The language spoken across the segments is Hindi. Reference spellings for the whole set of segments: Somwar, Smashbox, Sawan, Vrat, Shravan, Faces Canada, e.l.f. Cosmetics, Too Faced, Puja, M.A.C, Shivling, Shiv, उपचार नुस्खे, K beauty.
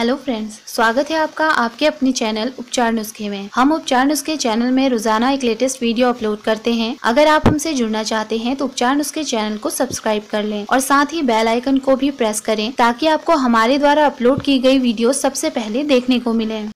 हेलो फ्रेंड्स, स्वागत है आपका आपके अपने चैनल उपचार नुस्खे में। हम उपचार नुस्खे चैनल में रोजाना एक लेटेस्ट वीडियो अपलोड करते हैं। अगर आप हमसे जुड़ना चाहते हैं तो उपचार नुस्खे चैनल को सब्सक्राइब कर लें और साथ ही बेल आइकन को भी प्रेस करें ताकि आपको हमारे द्वारा अपलोड की गई वीडियो सबसे पहले देखने को मिले।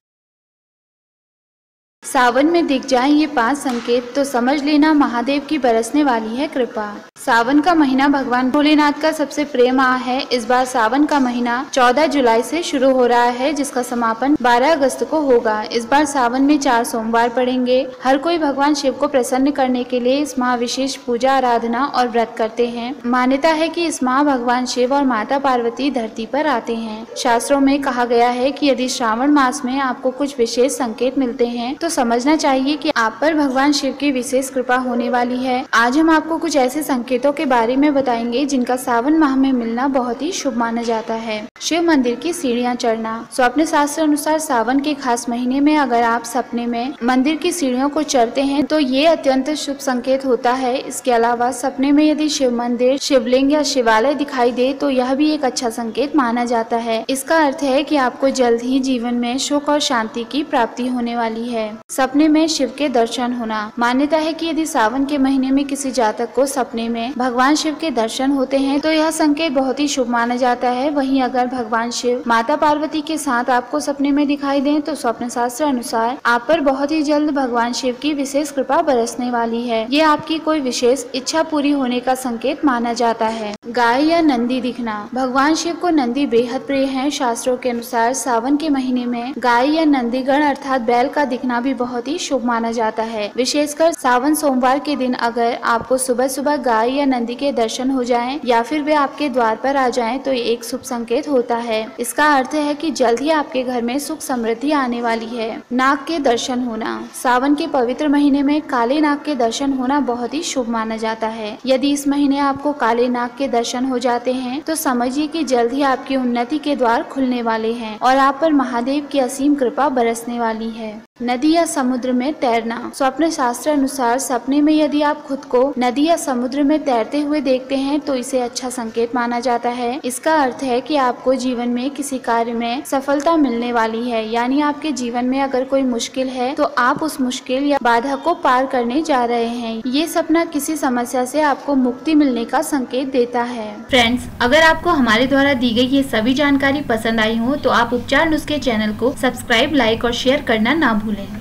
सावन में दिख जाएं ये 5 संकेत तो समझ लेना महादेव की बरसने वाली है कृपा। सावन का महीना भगवान भोलेनाथ का सबसे प्रेम माह है। इस बार सावन का महीना 14 जुलाई से शुरू हो रहा है जिसका समापन 12 अगस्त को होगा। इस बार सावन में 4 सोमवार पड़ेंगे। हर कोई भगवान शिव को प्रसन्न करने के लिए इस माह विशेष पूजा आराधना और व्रत करते हैं। मान्यता है कि इस माह भगवान शिव और माता पार्वती धरती पर आते हैं। शास्त्रों में कहा गया है कि यदि श्रावण मास में आपको कुछ विशेष संकेत मिलते हैं तो समझना चाहिए कि आप पर भगवान शिव की विशेष कृपा होने वाली है। आज हम आपको कुछ ऐसे संकेतों के बारे में बताएंगे जिनका सावन माह में मिलना बहुत ही शुभ माना जाता है। शिव मंदिर की सीढ़ियां चढ़ना। स्वप्न शास्त्र अनुसार सावन के खास महीने में अगर आप सपने में मंदिर की सीढ़ियों को चढ़ते हैं तो ये अत्यंत शुभ संकेत होता है। इसके अलावा सपने में यदि शिव मंदिर, शिवलिंग या शिवालय दिखाई दे तो यह भी एक अच्छा संकेत माना जाता है। इसका अर्थ है कि आपको जल्द ही जीवन में सुख और शांति की प्राप्ति होने वाली है। सपने में शिव के दर्शन होना। मान्यता है कि यदि सावन के महीने में किसी जातक को सपने में भगवान शिव के दर्शन होते हैं तो यह संकेत बहुत ही शुभ माना जाता है। वहीं अगर भगवान शिव माता पार्वती के साथ आपको सपने में दिखाई दें तो स्वप्न शास्त्र अनुसार आप पर बहुत ही जल्द भगवान शिव की विशेष कृपा बरसने वाली है। ये आपकी कोई विशेष इच्छा पूरी होने का संकेत माना जाता है। गाय या नंदी दिखना। भगवान शिव को नंदी बेहद प्रिय है। शास्त्रों के अनुसार सावन के महीने में गाय या नंदीगण अर्थात बैल का दिखना भी बहुत ही शुभ माना जाता है। विशेषकर सावन सोमवार के दिन अगर आपको सुबह सुबह गाय या नंदी के दर्शन हो जाएं या फिर वे आपके द्वार पर आ जाएं तो ये एक शुभ संकेत होता है। इसका अर्थ है कि जल्द ही आपके घर में सुख समृद्धि आने वाली है। नाग के दर्शन होना। सावन के पवित्र महीने में काले नाग के दर्शन होना बहुत ही शुभ माना जाता है। यदि इस महीने आपको काले नाग के दर्शन हो जाते हैं तो समझिए कि जल्द ही आपकी उन्नति के द्वार खुलने वाले हैं और आप पर महादेव की असीम कृपा बरसने वाली है। नदी या समुद्र में तैरना। स्वप्न शास्त्र अनुसार सपने में यदि आप खुद को नदी या समुद्र में तैरते हुए देखते हैं तो इसे अच्छा संकेत माना जाता है। इसका अर्थ है कि आपको जीवन में किसी कार्य में सफलता मिलने वाली है। यानी आपके जीवन में अगर कोई मुश्किल है तो आप उस मुश्किल या बाधा को पार करने जा रहे हैं। ये सपना किसी समस्या से आपको मुक्ति मिलने का संकेत देता है। फ्रेंड्स, अगर आपको हमारे द्वारा दी गई ये सभी जानकारी पसंद आई हो तो आप उपचार नुस्खे चैनल को सब्सक्राइब, लाइक और शेयर करना ना भूलें।